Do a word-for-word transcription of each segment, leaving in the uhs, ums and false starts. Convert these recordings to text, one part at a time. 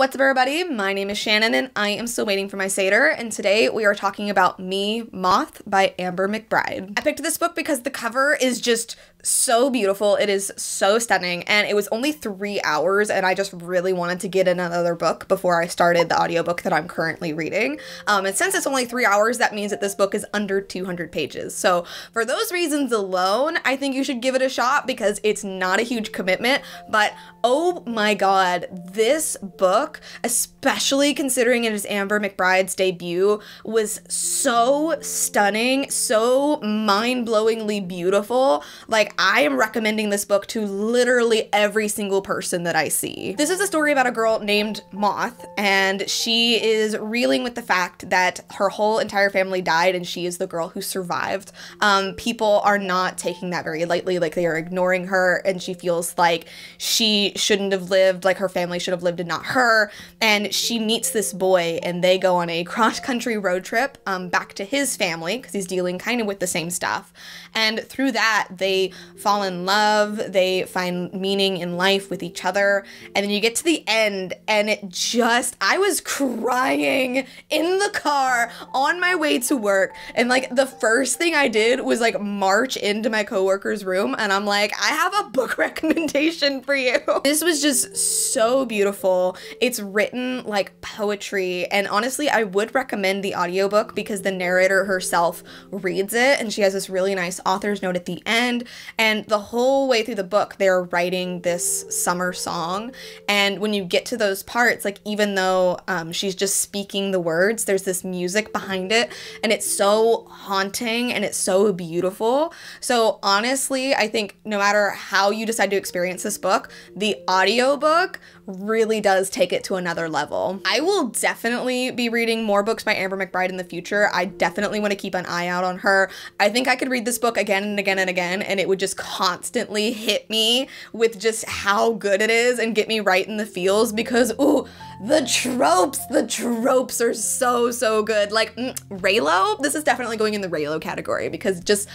What's up, everybody? My name is Shannon and I am still waiting for my Seder, and today we are talking about Me, Moth by Amber McBride. I picked this book because the cover is just so beautiful. It is so stunning, and it was only three hours and I just really wanted to get in another book before I started the audiobook that I'm currently reading. Um, and since it's only three hours, that means that this book is under two hundred pages. So for those reasons alone, I think you should give it a shot because it's not a huge commitment, but oh my God, this book, especially considering it is Amber McBride's debut, was so stunning, so mind-blowingly beautiful. Like, I am recommending this book to literally every single person that I see. This is a story about a girl named Moth, and she is reeling with the fact that her whole entire family died and she is the girl who survived. Um, people are not taking that very lightly, like they are ignoring her, and she feels like she shouldn't have lived, like her family should have lived and not her. And she meets this boy and they go on a cross-country road trip um, back to his family because he's dealing kind of with the same stuff. And through that, they fall in love, they find meaning in life with each other. And then you get to the end and it just, I was crying in the car on my way to work. And like the first thing I did was like march into my coworker's room and I'm like, I have a book recommendation for you. This was just so beautiful. It's written like poetry, and honestly, I would recommend the audiobook because the narrator herself reads it, and she has this really nice author's note at the end, and the whole way through the book, they're writing this summer song, and when you get to those parts, like even though um, she's just speaking the words, there's this music behind it, and it's so haunting, and it's so beautiful. So honestly, I think no matter how you decide to experience this book, the audiobook really does take it to another level. I will definitely be reading more books by Amber McBride in the future. I definitely want to keep an eye out on her. I think I could read this book again and again and again, and it would just constantly hit me with just how good it is and get me right in the feels because, ooh, the tropes, the tropes are so, so good. Like, mm, Reylo, this is definitely going in the Reylo category because just,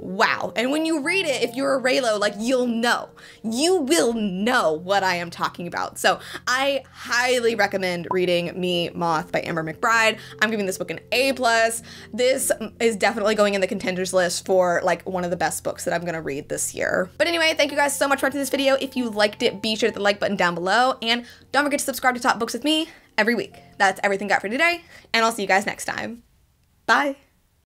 wow. And when you read it, if you're a Reylo, like you'll know, you will know what I am talking about. So I highly recommend reading Me, Moth by Amber McBride. I'm giving this book an A plus. This is definitely going in the contenders list for like one of the best books that I'm gonna read this year. But anyway, thank you guys so much for watching this video. If you liked it, be sure to hit the like button down below and don't forget to subscribe to Top Books With Me every week. That's everything I got for today, and I'll see you guys next time. Bye.